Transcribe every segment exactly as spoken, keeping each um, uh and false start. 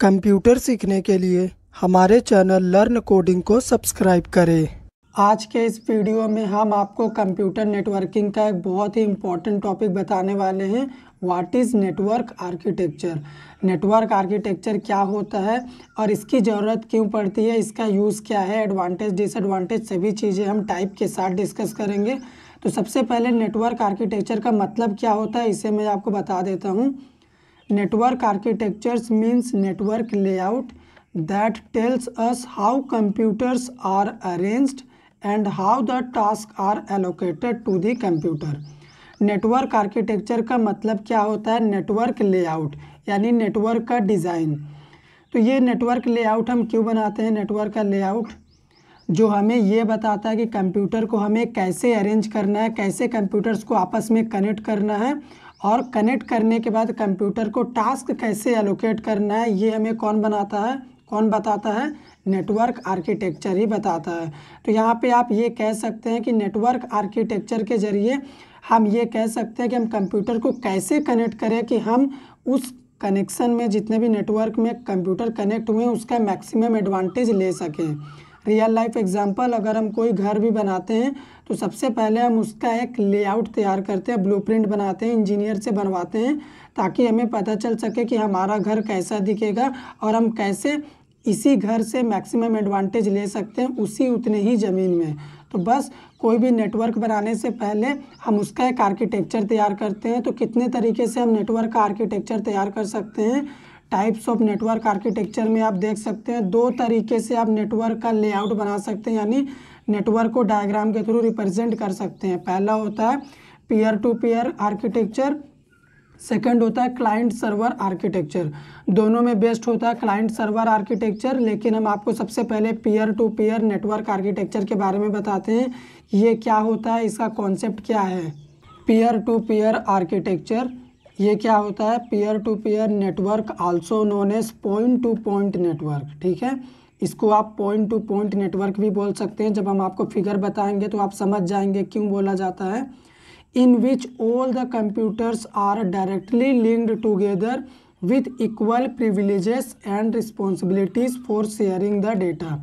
Computer सीखने के लिए हमारे चैनल लर्न कोडिंग को सब्सक्राइब करें। आज के इस वीडियो में हम आपको कंप्यूटर नेटवर्किंग का एक बहुत ही इम्पॉर्टेंट टॉपिक बताने वाले हैं। What is network architecture. Network architecture क्या होता है और इसकी ज़रूरत क्यों पड़ती है, इसका यूज़ क्या है, एडवांटेज डिसएडवांटेज सभी चीज़ें हम टाइप के साथ डिस्कस करेंगे। तो सबसे पहले नेटवर्क आर्किटेक्चर का मतलब क्या होता है इसे मैं आपको बता देता हूँ। Network architectures means network layout that tells us how computers are arranged and how the tasks are allocated to the computer। Network architecture का मतलब क्या होता है? नेटवर्क लेआउट यानी नेटवर्क का डिज़ाइन। तो ये नेटवर्क लेआउट हम क्यों बनाते हैं? नेटवर्क का लेआउट जो हमें ये बताता है कि कंप्यूटर को हमें कैसे अरेंज करना है, कैसे कंप्यूटर्स को आपस में कनेक्ट करना है और कनेक्ट करने के बाद कंप्यूटर को टास्क कैसे एलोकेट करना है। ये हमें कौन बनाता है, कौन बताता है? नेटवर्क आर्किटेक्चर ही बताता है। तो यहाँ पे आप ये कह सकते हैं कि नेटवर्क आर्किटेक्चर के ज़रिए हम ये कह सकते हैं कि हम कंप्यूटर को कैसे कनेक्ट करें कि हम उस कनेक्शन में जितने भी नेटवर्क में कंप्यूटर कनेक्ट हुए उसका मैक्सिमम एडवांटेज ले सकें। रियल लाइफ एग्जांपल, अगर हम कोई घर भी बनाते हैं तो सबसे पहले हम उसका एक लेआउट तैयार करते हैं, ब्लूप्रिंट बनाते हैं, इंजीनियर से बनवाते हैं ताकि हमें पता चल सके कि हमारा घर कैसा दिखेगा और हम कैसे इसी घर से मैक्सिमम एडवांटेज ले सकते हैं उसी उतने ही ज़मीन में। तो बस कोई भी नेटवर्क बनाने से पहले हम उसका एक आर्किटेक्चर तैयार करते हैं। तो कितने तरीके से हम नेटवर्क का आर्किटेक्चर तैयार कर सकते हैं? टाइप्स ऑफ नेटवर्क आर्किटेक्चर में आप देख सकते हैं दो तरीके से आप नेटवर्क का लेआउट बना सकते हैं, यानी नेटवर्क को डायग्राम के थ्रू रिप्रेजेंट कर सकते हैं। पहला होता है peer to peer architecture, second होता है क्लाइंट सर्वर आर्किटेक्चर। दोनों में बेस्ट होता है क्लाइंट सर्वर आर्किटेक्चर, लेकिन हम आपको सबसे पहले peer to peer network architecture के बारे में बताते हैं। ये क्या होता है, इसका कॉन्सेप्ट क्या है? पीयर टू पीयर आर्किटेक्चर ये क्या होता है? Peer to peer network also known as point to point network. ठीक है, इसको आप पॉइंट टू पॉइंट नेटवर्क भी बोल सकते हैं। जब हम आपको फिगर बताएंगे तो आप समझ जाएंगे क्यों बोला जाता है। In which all the computers are directly linked together with equal privileges and responsibilities for sharing the data.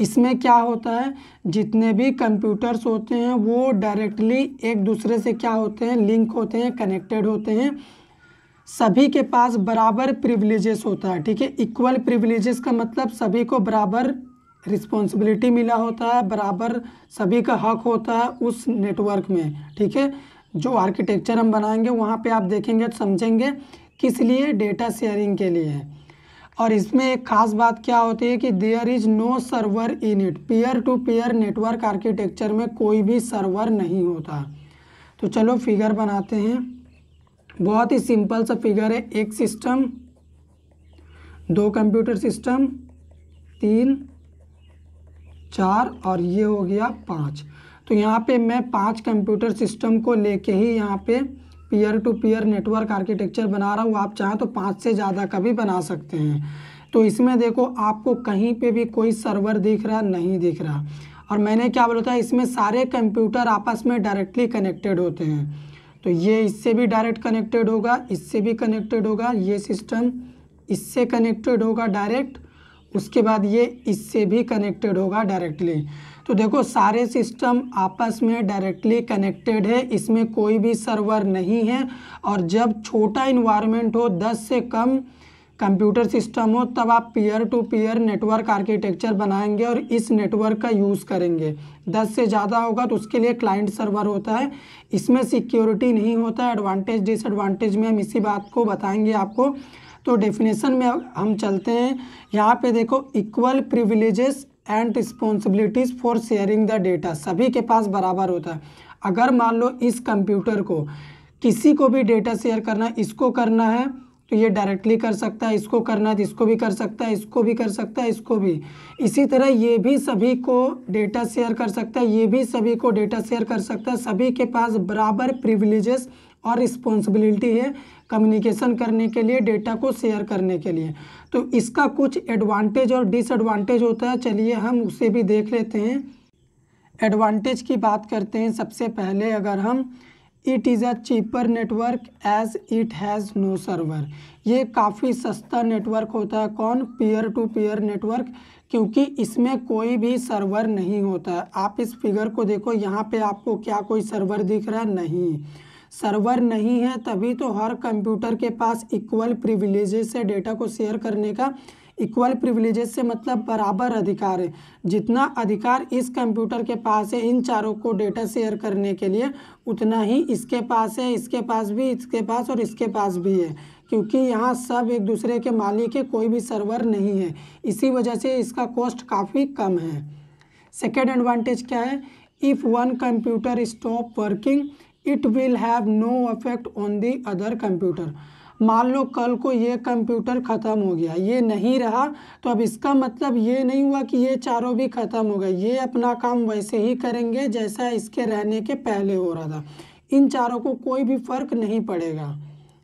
इसमें क्या होता है, जितने भी कंप्यूटर्स होते हैं वो डायरेक्टली एक दूसरे से क्या होते हैं, लिंक होते हैं, कनेक्टेड होते हैं। सभी के पास बराबर प्रिविलेजेस होता है। ठीक है, इक्वल प्रिविलेजेस का मतलब सभी को बराबर रिस्पॉन्सिबिलिटी मिला होता है, बराबर सभी का हक होता है उस नेटवर्क में। ठीक है, जो आर्किटेक्चर हम बनाएंगे वहाँ पे आप देखेंगे तो समझेंगे किस लिए, डेटा शेयरिंग के लिए। और इसमें एक ख़ास बात क्या होती है कि there is no server in it. Peer to peer network architecture में कोई भी सर्वर नहीं होता। तो चलो फिगर बनाते हैं, बहुत ही सिंपल सा फिगर है। एक सिस्टम, दो कंप्यूटर सिस्टम, तीन, चार और ये हो गया पाँच। तो यहाँ पे मैं पांच कंप्यूटर सिस्टम को लेके ही यहाँ पे peer to peer network architecture बना रहा हूँ। आप चाहें तो पांच से ज़्यादा का भी बना सकते हैं। तो इसमें देखो आपको कहीं पे भी कोई सर्वर दिख रहा नहीं दिख रहा, और मैंने क्या बोला था, इसमें सारे कंप्यूटर आपस में डायरेक्टली कनेक्टेड होते हैं। तो ये इससे भी डायरेक्ट कनेक्टेड होगा, इससे भी कनेक्टेड होगा, ये सिस्टम इससे कनेक्टेड होगा डायरेक्ट, उसके बाद ये इससे भी कनेक्टेड होगा डायरेक्टली। तो देखो सारे सिस्टम आपस में डायरेक्टली कनेक्टेड है, इसमें कोई भी सर्वर नहीं है। और जब छोटा इन्वायरमेंट हो, दस से कम कंप्यूटर सिस्टम हो, तब आप peer to peer network architecture बनाएंगे और इस नेटवर्क का यूज़ करेंगे। दस से ज़्यादा होगा तो उसके लिए क्लाइंट सर्वर होता है। इसमें सिक्योरिटी नहीं होता। एडवांटेज डिसएडवांटेज में हम इसी बात को बताएंगे आपको। तो डेफिनेशन में हम चलते हैं। यहाँ पे देखो equal privileges and responsibilities for sharing the data, सभी के पास बराबर होता है। अगर मान लो इस कंप्यूटर को किसी को भी डेटा शेयर करना है, इसको करना है तो ये डायरेक्टली कर सकता है, इसको करना है तो इसको भी कर सकता है, इसको भी कर सकता है, इसको भी। इसी तरह ये भी सभी को डेटा शेयर कर सकता है, ये भी सभी को डेटा शेयर कर सकता है। सभी के पास बराबर प्रिविलेजेस और रिस्पॉन्सिबिलिटी है कम्युनिकेशन करने के लिए, डेटा को शेयर करने के लिए। तो इसका कुछ एडवांटेज और डिसएडवांटेज होता है, चलिए हम उसे भी देख लेते हैं। एडवांटेज की बात करते हैं। सबसे पहले अगर हम it is a cheaper network as it has no server. ये काफ़ी सस्ता नेटवर्क होता है। कौन? पीयर टू पीयर नेटवर्क, क्योंकि इसमें कोई भी सर्वर नहीं होता है। आप इस फिगर को देखो, यहाँ पे आपको क्या कोई सर्वर दिख रहा है? नहीं, सर्वर नहीं है। तभी तो हर कंप्यूटर के पास इक्वल प्रिविलेजेस से डेटा को शेयर करने का, इक्वल प्रिविलेजेस से मतलब बराबर अधिकार है। जितना अधिकार इस कंप्यूटर के पास है इन चारों को डेटा शेयर करने के लिए, उतना ही इसके पास है, इसके पास भी, इसके पास और इसके पास भी है, क्योंकि यहाँ सब एक दूसरे के मालिक है, कोई भी सर्वर नहीं है। इसी वजह से इसका कॉस्ट काफ़ी कम है। सेकेंड एडवांटेज क्या है? If one computer stop working it will have no affect on the other computer. मान लो कल को ये कंप्यूटर ख़त्म हो गया, ये नहीं रहा, तो अब इसका मतलब ये नहीं हुआ कि ये चारों भी ख़त्म हो गए। ये अपना काम वैसे ही करेंगे जैसा इसके रहने के पहले हो रहा था, इन चारों को कोई भी फ़र्क नहीं पड़ेगा।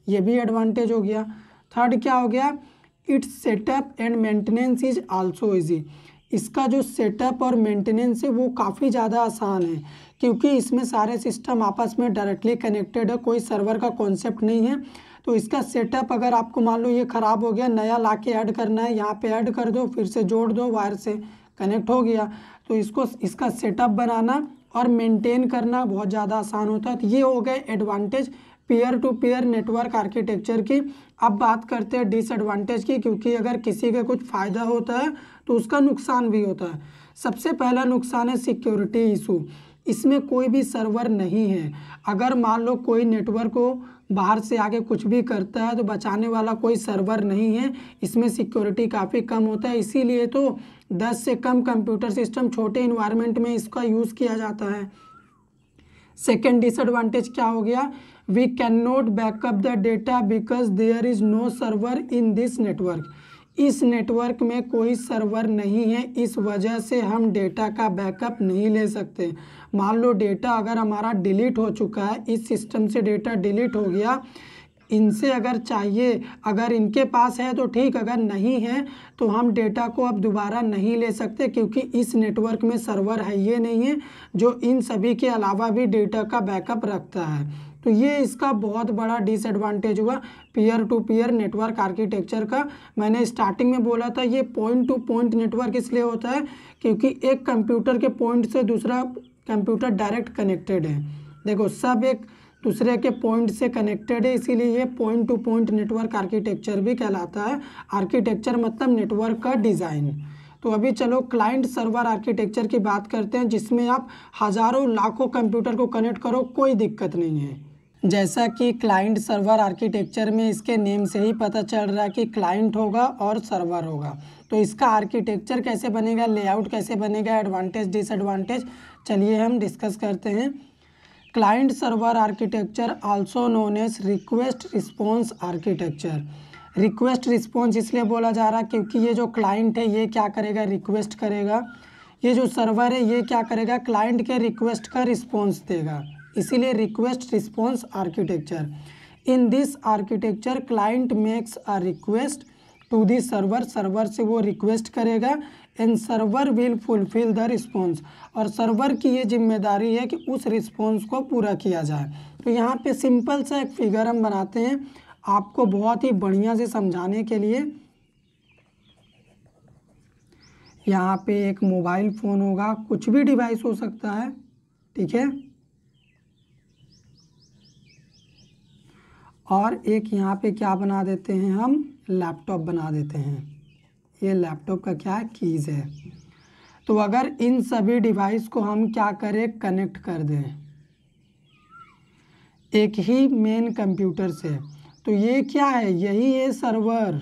ये भी एडवांटेज हो गया। थर्ड क्या हो गया? It's setup and maintenance is also easy. इसका जो सेटअप और मेंटेनेंस है वो काफ़ी ज़्यादा आसान है, क्योंकि इसमें सारे सिस्टम आपस में डायरेक्टली कनेक्टेड है, कोई सर्वर का कॉन्सेप्ट नहीं है। तो इसका सेटअप, अगर आपको मान लो ये ख़राब हो गया, नया ला के ऐड करना है, यहाँ पे ऐड कर दो, फिर से जोड़ दो, वायर से कनेक्ट हो गया। तो इसको, इसका सेटअप बनाना और मेंटेन करना बहुत ज़्यादा आसान होता है। तो ये हो गए advantage peer to peer network architecture की। अब बात करते हैं डिसएडवांटेज की, क्योंकि अगर किसी का कुछ फ़ायदा होता है तो उसका नुकसान भी होता है। सबसे पहला नुकसान है सिक्योरिटी इशू। इसमें कोई भी सर्वर नहीं है। अगर मान लो कोई नेटवर्क को बाहर से आके कुछ भी करता है तो बचाने वाला कोई सर्वर नहीं है। इसमें सिक्योरिटी काफ़ी कम होता है, इसीलिए तो दस से कम कंप्यूटर सिस्टम, छोटे इन्वायरमेंट में इसका यूज़ किया जाता है। सेकेंड डिसएडवांटेज क्या हो गया? We can not backup the data because there is no server in this network. इस नेटवर्क में कोई सर्वर नहीं है, इस वजह से हम डेटा का बैकअप नहीं ले सकते। मान लो डेटा अगर हमारा डिलीट हो चुका है, इस सिस्टम से डेटा डिलीट हो गया, इनसे अगर चाहिए, अगर इनके पास है तो ठीक, अगर नहीं है तो हम डेटा को अब दोबारा नहीं ले सकते, क्योंकि इस नेटवर्क में सर्वर है ये नहीं है जो इन सभी के अलावा भी डेटा का बैकअप रखता है। तो ये इसका बहुत बड़ा डिसएडवांटेज हुआ peer to peer network architecture का। मैंने स्टार्टिंग में बोला था ये पॉइंट टू पॉइंट नेटवर्क इसलिए होता है क्योंकि एक कंप्यूटर के पॉइंट से दूसरा कंप्यूटर डायरेक्ट कनेक्टेड है। देखो सब एक दूसरे के पॉइंट से कनेक्टेड है, इसीलिए ये point to point network architecture भी कहलाता है। आर्किटेक्चर मतलब नेटवर्क का डिज़ाइन। तो अभी चलो क्लाइंट सर्वर आर्किटेक्चर की बात करते हैं, जिसमें आप हज़ारों लाखों कंप्यूटर को कनेक्ट करो, कोई दिक्कत नहीं है। जैसा कि क्लाइंट सर्वर आर्किटेक्चर में इसके नेम से ही पता चल रहा है कि क्लाइंट होगा और सर्वर होगा। तो इसका आर्किटेक्चर कैसे बनेगा, लेआउट कैसे बनेगा, एडवांटेज डिसएडवांटेज, चलिए हम डिस्कस करते हैं। Client server architecture also known as request response architecture. Request response इसलिए बोला जा रहा है क्योंकि ये जो क्लाइंट है ये क्या करेगा? रिक्वेस्ट करेगा। ये जो सर्वर है ये क्या करेगा? क्लाइंट के रिक्वेस्ट का रिस्पॉन्स देगा, इसीलिए request response architecture. In this architecture client makes a request to the server. Server से वो रिक्वेस्ट करेगा and server will fulfil the response, और सर्वर की ये जिम्मेदारी है कि उस रिस्पॉन्स को पूरा किया जाए। तो यहाँ पे सिंपल सा एक फिगर हम बनाते हैं आपको बहुत ही बढ़िया से समझाने के लिए। यहाँ पे एक मोबाइल फ़ोन होगा, कुछ भी डिवाइस हो सकता है, ठीक है, और एक यहाँ पे क्या बना देते हैं हम? लैपटॉप बना देते हैं। ये लैपटॉप का क्या कीज़ है। तो अगर इन सभी डिवाइस को हम क्या करें? कनेक्ट कर दें एक ही मेन कंप्यूटर से। तो ये क्या है? यही है सर्वर।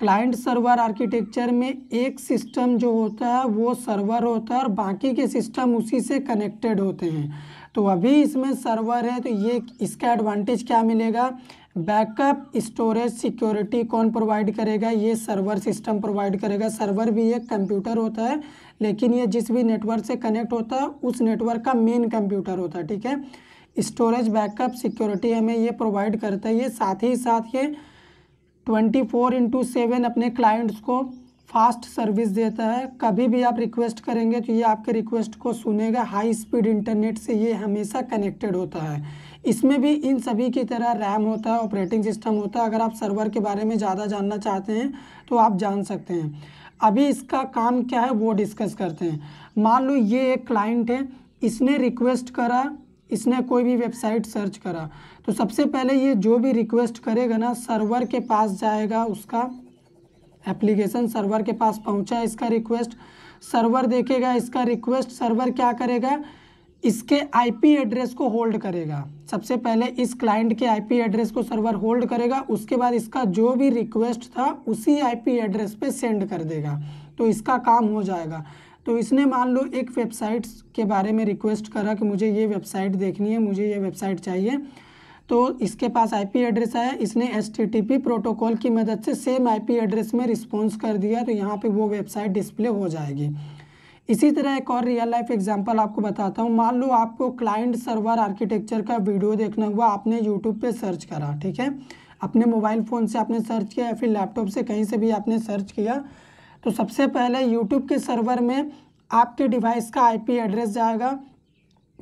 क्लाइंट सर्वर आर्किटेक्चर में एक सिस्टम जो होता है वो सर्वर होता है और बाकी के सिस्टम उसी से कनेक्टेड होते हैं। तो अभी इसमें सर्वर है तो ये, इसका एडवांटेज क्या मिलेगा? बैकअप, स्टोरेज, सिक्योरिटी कौन प्रोवाइड करेगा? ये सर्वर सिस्टम प्रोवाइड करेगा। सर्वर भी एक कंप्यूटर होता है, लेकिन ये जिस भी नेटवर्क से कनेक्ट होता है उस नेटवर्क का मेन कंप्यूटर होता है, ठीक है। स्टोरेज, बैकअप, सिक्योरिटी हमें ये प्रोवाइड करता है। ये साथ ही साथ ये ट्वेंटी फोर इंटू सेवन अपने क्लाइंट्स को फास्ट सर्विस देता है। कभी भी आप रिक्वेस्ट करेंगे तो ये आपके रिक्वेस्ट को सुनेगा। हाई स्पीड इंटरनेट से ये हमेशा कनेक्टेड होता है। इसमें भी इन सभी की तरह रैम होता है, ऑपरेटिंग सिस्टम होता है। अगर आप सर्वर के बारे में ज़्यादा जानना चाहते हैं तो आप जान सकते हैं। अभी इसका काम क्या है वो डिस्कस करते हैं। मान लो ये एक क्लाइंट है, इसने रिक्वेस्ट करा, इसने कोई भी वेबसाइट सर्च करा, तो सबसे पहले ये जो भी रिक्वेस्ट करेगा ना सर्वर के पास जाएगा। उसका एप्लीकेशन सर्वर के पास पहुंचा, इसका रिक्वेस्ट सर्वर देखेगा। इसका रिक्वेस्ट सर्वर क्या करेगा, इसके आईपी एड्रेस को होल्ड करेगा। सबसे पहले इस क्लाइंट के आईपी एड्रेस को सर्वर होल्ड करेगा, उसके बाद इसका जो भी रिक्वेस्ट था उसी आईपी एड्रेस पे सेंड कर देगा, तो इसका काम हो जाएगा। तो इसने मान लो एक वेबसाइट के बारे में रिक्वेस्ट करा कि मुझे ये वेबसाइट देखनी है, मुझे ये वेबसाइट चाहिए, तो इसके पास आईपी एड्रेस आया। इसने एचटीटीपी प्रोटोकॉल की मदद से सेम आईपी एड्रेस में रिस्पॉन्स कर दिया, तो यहाँ पे वो वेबसाइट डिस्प्ले हो जाएगी। इसी तरह एक और रियल लाइफ एग्जांपल आपको बताता हूँ। मान लो आपको क्लाइंट सर्वर आर्किटेक्चर का वीडियो देखना हुआ, आपने यूट्यूब पे सर्च करा, ठीक है, अपने मोबाइल फ़ोन से आपने सर्च किया या फिर लैपटॉप से कहीं से भी आपने सर्च किया, तो सबसे पहले यूट्यूब के सर्वर में आपके डिवाइस का आईपी एड्रेस जाएगा,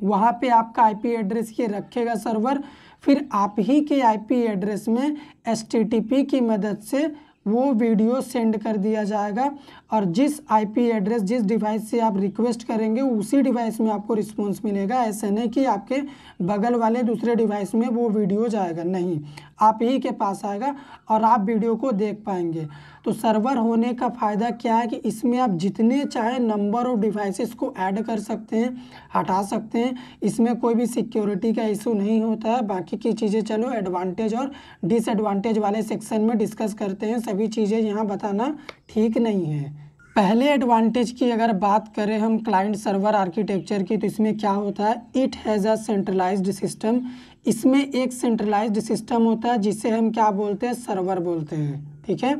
वहाँ पे आपका आईपी एड्रेस ये रखेगा सर्वर, फिर आप ही के आईपी एड्रेस में एचटीटीपी की मदद से वो वीडियो सेंड कर दिया जाएगा, और जिस आईपी एड्रेस जिस डिवाइस से आप रिक्वेस्ट करेंगे उसी डिवाइस में आपको रिस्पॉन्स मिलेगा। ऐसे नहीं कि आपके बगल वाले दूसरे डिवाइस में वो वीडियो जाएगा, नहीं, आप ही के पास आएगा और आप वीडियो को देख पाएंगे। तो सर्वर होने का फ़ायदा क्या है कि इसमें आप जितने चाहे नंबर ऑफ डिवाइसेस को ऐड कर सकते हैं, हटा सकते हैं। इसमें कोई भी सिक्योरिटी का इशू नहीं होता है। बाकी की चीज़ें चलो एडवांटेज और डिसएडवांटेज वाले सेक्शन में डिस्कस करते हैं, सभी चीज़ें यहाँ बताना ठीक नहीं है। पहले एडवांटेज की अगर बात करें हम क्लाइंट सर्वर आर्किटेक्चर की, तो इसमें क्या होता है, it has a centralised system. इसमें एक सेंट्रलाइज्ड सिस्टम होता है जिसे हम क्या बोलते हैं, सर्वर बोलते हैं, ठीक है,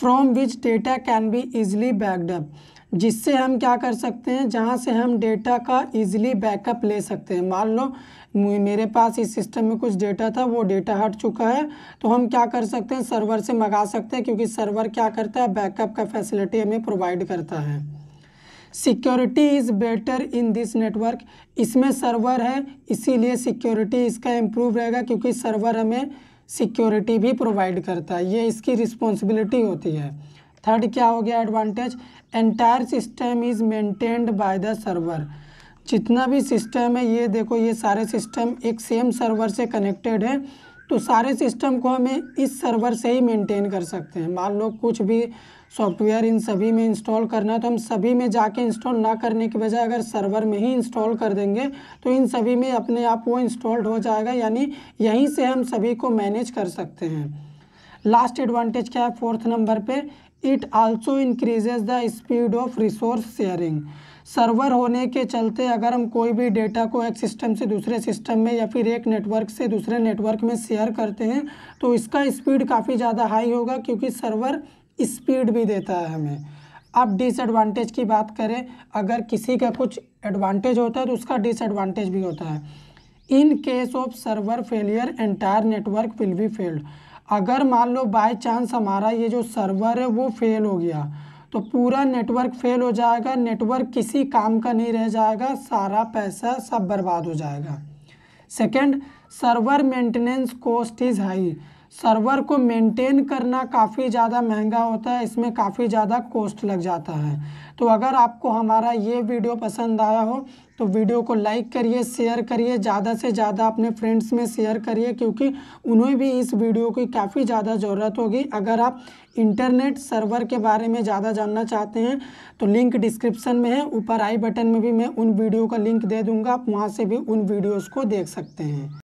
from which data can be easily backed up, जिससे हम क्या कर सकते हैं, जहाँ से हम डेटा का ईजिली बैकअप ले सकते हैं। मान लो मेरे पास इस सिस्टम में कुछ डेटा था, वो डेटा हट चुका है, तो हम क्या कर सकते हैं, सर्वर से मंगा सकते हैं, क्योंकि सर्वर क्या करता है, बैकअप का फैसिलिटी हमें प्रोवाइड करता है। Security is better in this network, इसमें सर्वर है इसीलिए सिक्योरिटी इसका इम्प्रूव रहेगा, क्योंकि सर्वर हमें सिक्योरिटी भी प्रोवाइड करता है, ये इसकी रिस्पॉन्सिबिलिटी होती है। थर्ड क्या हो गया advantage, entire system is maintained by the server. जितना भी सिस्टम है, ये देखो ये सारे सिस्टम एक सेम सर्वर से कनेक्टेड है, तो सारे सिस्टम को हमें इस सर्वर से ही मेंटेन कर सकते हैं। मान लो कुछ भी सॉफ्टवेयर इन सभी में इंस्टॉल करना है, तो हम सभी में जाके इंस्टॉल ना करने के बजाय अगर सर्वर में ही इंस्टॉल कर देंगे तो इन सभी में अपने आप वो इंस्टॉल्ड हो जाएगा, यानी यहीं से हम सभी को मैनेज कर सकते हैं। लास्ट एडवांटेज क्या है, फोर्थ नंबर पे, it also increases the speed of resource sharing. Server होने के चलते अगर हम कोई भी डेटा को एक सिस्टम से दूसरे सिस्टम में या फिर एक नेटवर्क से दूसरे नेटवर्क में शेयर करते हैं तो इसका स्पीड काफ़ी ज़्यादा हाई होगा, क्योंकि सर्वर स्पीड भी देता है हमें। अब डिसएडवांटेज की बात करें, अगर किसी का कुछ एडवांटेज होता है तो उसका डिसएडवांटेज भी होता है। In case of server failure entire network will be failed. अगर मान लो बाय चांस हमारा ये जो सर्वर है वो फेल हो गया तो पूरा नेटवर्क फेल हो जाएगा, नेटवर्क किसी काम का नहीं रह जाएगा, सारा पैसा सब बर्बाद हो जाएगा। Second, server maintenance cost is high. Server को मेंटेन करना काफ़ी ज़्यादा महंगा होता है, इसमें काफ़ी ज़्यादा कॉस्ट लग जाता है। तो अगर आपको हमारा ये वीडियो पसंद आया हो तो वीडियो को लाइक करिए, शेयर करिए, ज़्यादा से ज़्यादा अपने फ्रेंड्स में शेयर करिए, क्योंकि उन्हें भी इस वीडियो की काफ़ी ज़्यादा ज़रूरत होगी। अगर आप इंटरनेट सर्वर के बारे में ज़्यादा जानना चाहते हैं तो लिंक डिस्क्रिप्शन में है, ऊपर आई बटन में भी मैं उन वीडियो का लिंक दे दूँगा, आप वहाँ से भी उन वीडियोज़ को देख सकते हैं।